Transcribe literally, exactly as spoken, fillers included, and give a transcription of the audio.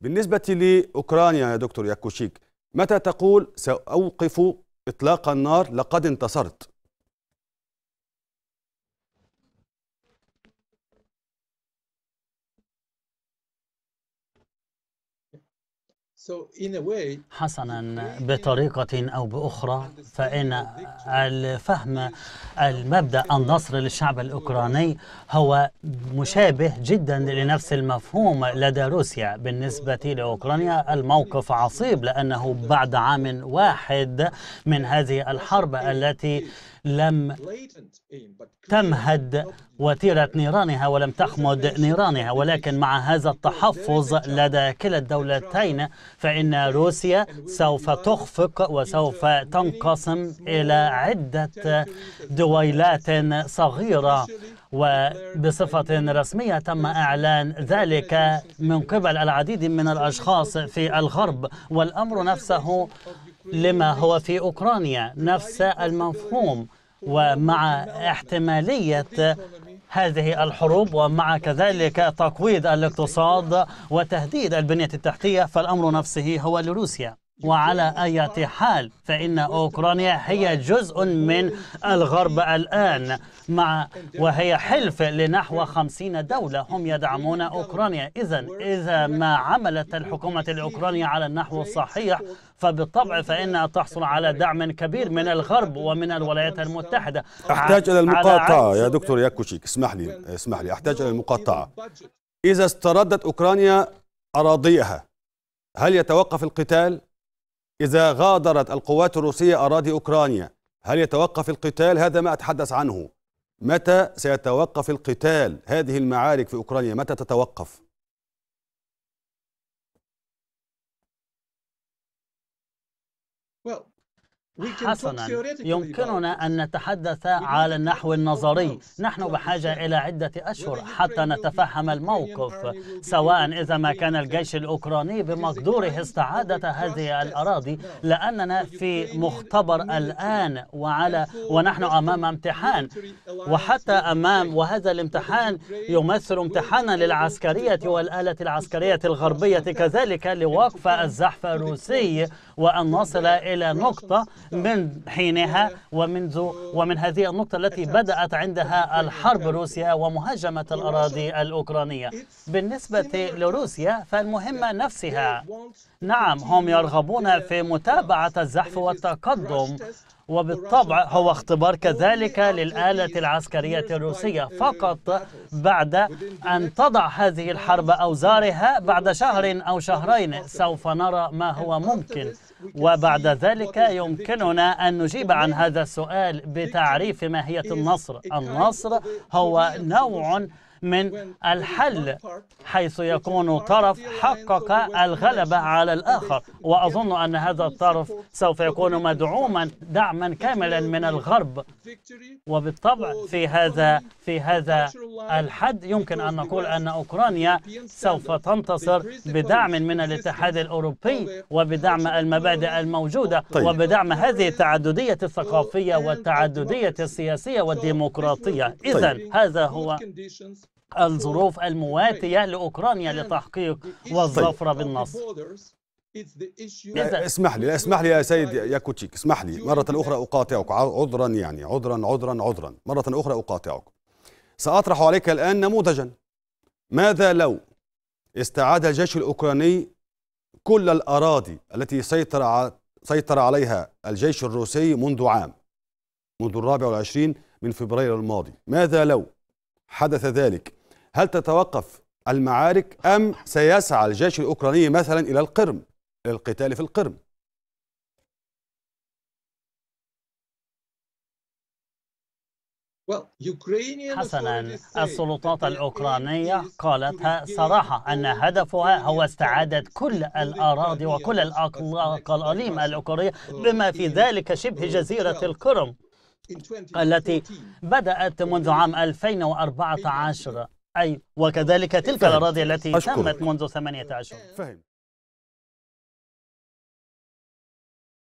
بالنسبة لأوكرانيا يا دكتور ياكوشيك، متى تقول سأوقف إطلاق النار لقد انتصرت؟ حسنا، بطريقة أو بأخرى فإن الفهم المبدأ النصر للشعب الأوكراني هو مشابه جدا لنفس المفهوم لدى روسيا. بالنسبة لأوكرانيا الموقف عصيب، لأنه بعد عام واحد من هذه الحرب التي لم تمهد وتيرة نيرانها ولم تخمد نيرانها، ولكن مع هذا التحفظ لدى كلا الدولتين فإن روسيا سوف تخفق وسوف تنقسم إلى عدة دويلات صغيرة، وبصفة رسمية تم إعلان ذلك من قبل العديد من الأشخاص في الغرب، والأمر نفسه لما هو في أوكرانيا نفس المفهوم. ومع احتمالية هذه الحروب ومع كذلك تقويض الاقتصاد وتهديد البنية التحتية فالأمر نفسه هو لروسيا. وعلى أي حال فإن أوكرانيا هي جزء من الغرب الآن، مع وهي حلف لنحو خمسين دولة هم يدعمون أوكرانيا. إذن إذا ما عملت الحكومة الأوكرانية على النحو الصحيح فبالطبع فإنها تحصل على دعم كبير من الغرب ومن الولايات المتحدة. أحتاج إلى المقاطعة يا دكتور ياكوشيك، اسمح لي اسمح لي أحتاج إلى المقاطعة. إذا استردت أوكرانيا أراضيها هل يتوقف القتال؟ إذا غادرت القوات الروسية أراضي أوكرانيا هل يتوقف القتال؟ هذا ما أتحدث عنه. متى سيتوقف القتال؟ هذه المعارك في أوكرانيا متى تتوقف؟ حسنا، يمكننا أن نتحدث على النحو النظري. نحن بحاجة إلى عدة أشهر حتى نتفهم الموقف، سواء إذا ما كان الجيش الأوكراني بمقدوره استعادة هذه الأراضي، لأننا في مختبر الآن وعلى ونحن أمام امتحان، وحتى أمام وهذا الامتحان يمثل امتحانا للعسكرية والآلة العسكرية الغربية كذلك لوقف الزحف الروسي، وأن نصل إلى نقطة من حينها ومنذ ومن هذه النقطة التي بدأت عندها الحرب روسيا ومهاجمة الأراضي الأوكرانية. بالنسبة لروسيا فالمهمة نفسها، نعم هم يرغبون في متابعة الزحف والتقدم، وبالطبع هو اختبار كذلك للآلة العسكرية الروسية. فقط بعد أن تضع هذه الحرب أوزارها بعد شهر أو شهرين سوف نرى ما هو ممكن، وبعد ذلك يمكننا أن نجيب عن هذا السؤال بتعريف ماهية النصر. النصر هو نوع من الحل حيث يكون طرف حقق الغلبة على الآخر، وأظن أن هذا الطرف سوف يكون مدعوما دعما كاملا من الغرب، وبالطبع في هذا في هذا الحد يمكن أن نقول أن أوكرانيا سوف تنتصر بدعم من الاتحاد الأوروبي وبدعم المبادئ الموجودة وبدعم هذه التعددية الثقافية والتعددية السياسية والديمقراطية. إذن هذا هو الظروف المواتية لأوكرانيا لتحقيق والظفر بالنصر. اسمح لي اسمح لي يا سيد ياكوشيك، اسمح لي مرة أخرى أقاطعك، عذرا يعني عذرا عذرا عذرا مرة أخرى أقاطعك. سأطرح عليك الآن نموذجا. ماذا لو استعاد الجيش الأوكراني كل الأراضي التي سيطر سيطر عليها الجيش الروسي منذ عام، منذ الرابع والعشرين من فبراير الماضي؟ ماذا لو حدث ذلك؟ هل تتوقف المعارك أم سيسعى الجيش الأوكراني مثلا إلى القرم، إلى القتال في القرم؟ حسناً، السلطات الأوكرانية قالتها صراحة أن هدفها هو استعادة كل الأراضي وكل الأقلاق الأليمة الأوكرانية بما في ذلك شبه جزيرة القرم التي بدأت منذ عام ألفين وأربعة عشر، أي وكذلك تلك الأراضي التي تمت منذ ثمانية أشهر.